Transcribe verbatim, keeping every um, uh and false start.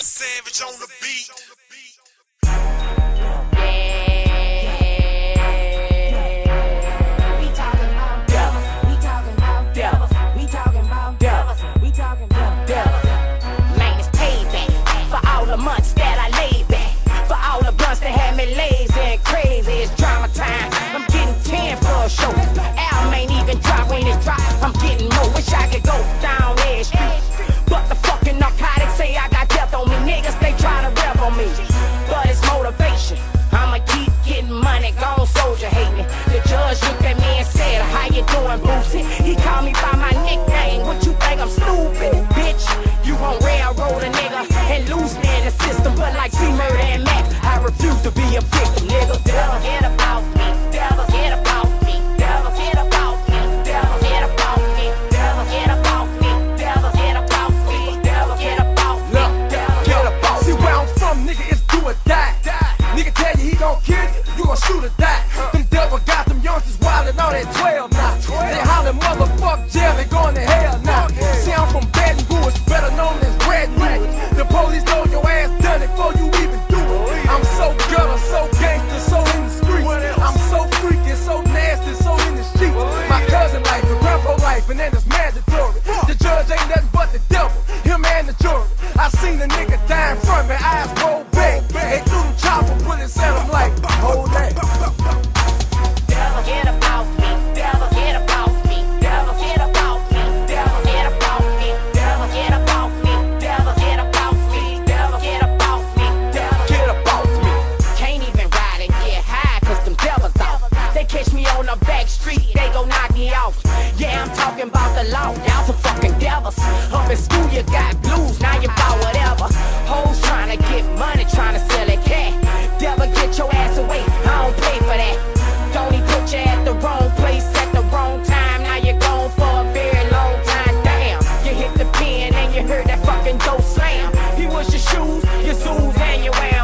Savage on the beat. Yeah. We talking about devils. We talking about devils. We talking about devils. We talking about devils. Man, it's payback for all the months that I laid back, for all the blunts that had me lazy and crazy. It's drama time. I'm getting ten for a show. Album ain't even dropped. When it dropped, I'm getting more. Wish I could go down there street. I'ma keep getting money, gone soldier hate me. The judge looked at me and said, how you doing, Boosie? He called me by my nickname. What you think, I'm stupid, bitch? You won't railroad a nigga and lose me in the system. But like C-Murder and Mac, I refuse to be a victim, nigga. Devil, get about me, devil, get about me. Shoot or die. Them devil got them youngsters wildin' all that twelve now. They hollin' motherfuck jail, they goin' to hell now. See, I'm from Baton Rouge, better known as Redwood. The police know your ass done it before you even do it. I'm so gutter, so gangster, so in the streets. I'm so freaky, so nasty, so in the streets. My cousin life, the grandpa life, and then it's mandatory. The judge ain't nothing but the devil, him and the jury. I seen a nigga die in front of me, eyes rolled back. They threw them chopper bullets at him like, hold that. Y'all's a fucking devils. Up in school you got blues, now you buy whatever. Hoes trying to get money, trying to sell it cat. Devil, get your ass away, I don't pay for that. Don't he put you at the wrong place at the wrong time. Now you're gone for a very long time, damn. You hit the pen and you heard that fucking door slam. He was your shoes, your shoes and your ass.